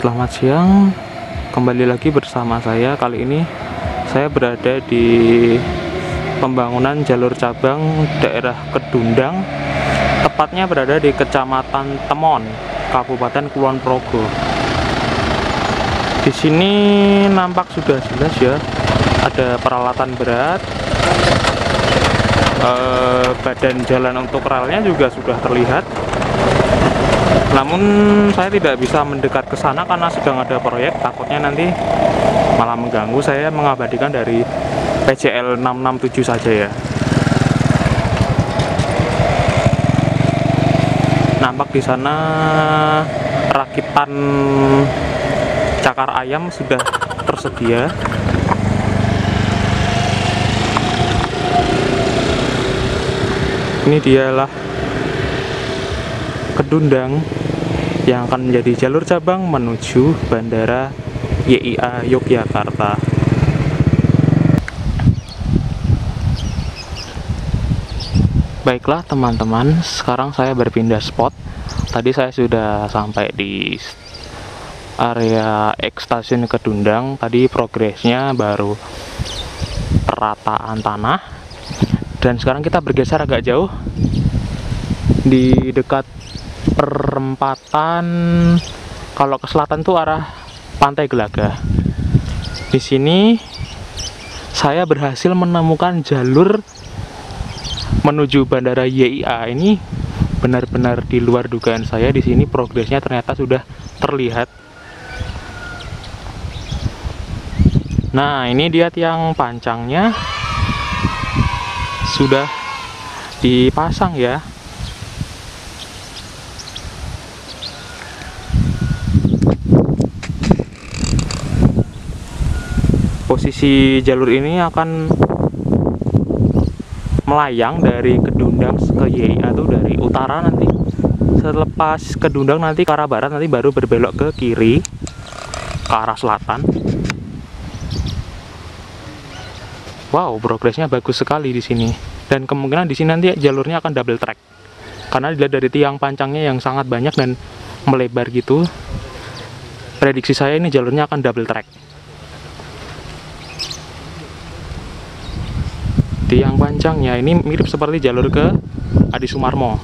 Selamat siang, kembali lagi bersama saya. Kali ini saya berada di pembangunan jalur cabang daerah Kedundang, tepatnya berada di Kecamatan Temon, Kabupaten Kulon Progo. Di sini nampak sudah jelas ya, ada peralatan berat, badan jalan untuk relnya juga sudah terlihat. Namun saya tidak bisa mendekat ke sana karena sedang ada proyek, takutnya nanti malah mengganggu. Saya mengabadikan dari PCL 667 saja ya. Nampak di sana rakitan cakar ayam sudah tersedia. Ini dialah Kedundang yang akan menjadi jalur cabang menuju Bandara YIA Yogyakarta. Baiklah teman-teman, sekarang saya berpindah spot. Tadi saya sudah sampai di area stasiun Kedundang. Tadi progresnya baru perataan tanah. Dan sekarang kita bergeser agak jauh di dekat Perempatan, kalau ke selatan tuh arah pantai Gelagah. Di sini saya berhasil menemukan jalur menuju Bandara YIA. Ini benar-benar di luar dugaan saya. Di sini progresnya ternyata sudah terlihat. Nah, ini dia tiang pancangnya sudah dipasang ya. Posisi jalur ini akan melayang dari Kedundang ke YIA atau dari utara nanti. Selepas Kedundang nanti ke arah barat, nanti baru berbelok ke kiri ke arah selatan. Wow, progresnya bagus sekali di sini. Dan kemungkinan di sini nanti jalurnya akan double track. Karena dilihat dari tiang pancangnya yang sangat banyak dan melebar gitu. Prediksi saya ini jalurnya akan double track. Tiang pancangnya ini mirip seperti jalur ke Adi Soemarmo.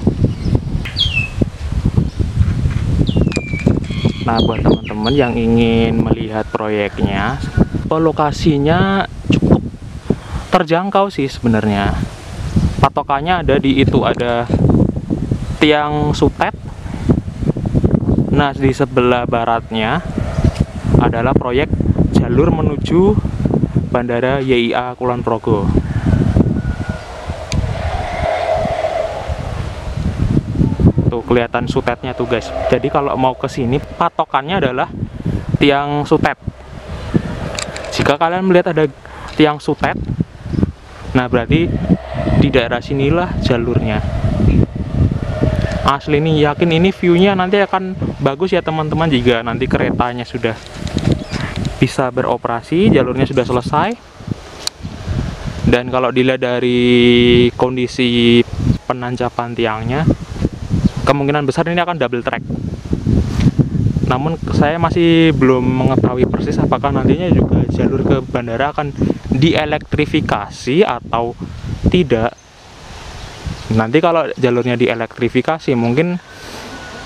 Nah, buat teman-teman yang ingin melihat proyeknya, lokasinya cukup terjangkau sih sebenarnya. Patokannya ada di itu, ada tiang sutet. Nah, di sebelah baratnya adalah proyek jalur menuju Bandara YIA Kulon Progo. Kelihatan sutetnya tuh guys. Jadi kalau mau ke sini patokannya adalah tiang sutet. Jika kalian melihat ada tiang sutet, nah berarti di daerah sinilah jalurnya. Asli nih, yakin ini view-nya nanti akan bagus ya teman-teman, jika nanti keretanya sudah bisa beroperasi, jalurnya sudah selesai. Dan kalau dilihat dari kondisi penancapan tiangnya, kemungkinan besar ini akan double track. Namun saya masih belum mengetahui persis apakah nantinya juga jalur ke bandara akan dielektrifikasi atau tidak. Nanti kalau jalurnya dielektrifikasi, mungkin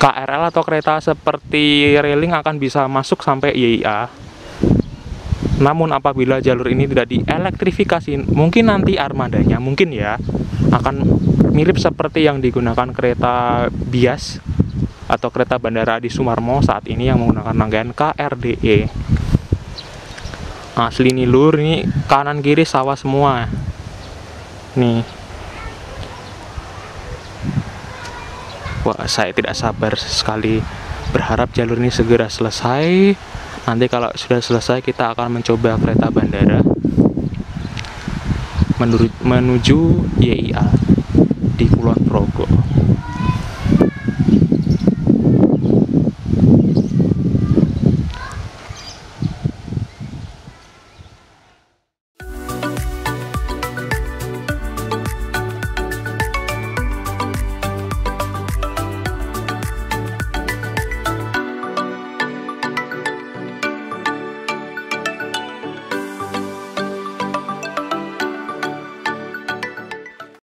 KRL atau kereta seperti RailLink akan bisa masuk sampai YIA. Namun apabila jalur ini tidak dielektrifikasi, mungkin nanti armadanya mungkin ya akan mirip seperti yang digunakan kereta Bias atau kereta Bandara Adi Soemarmo saat ini yang menggunakan rangkaian KRD. Asli nih lur, ini kanan kiri sawah semua. Nih. Wah, saya tidak sabar sekali, berharap jalur ini segera selesai. Nanti kalau sudah selesai kita akan mencoba kereta bandara menuju YIA.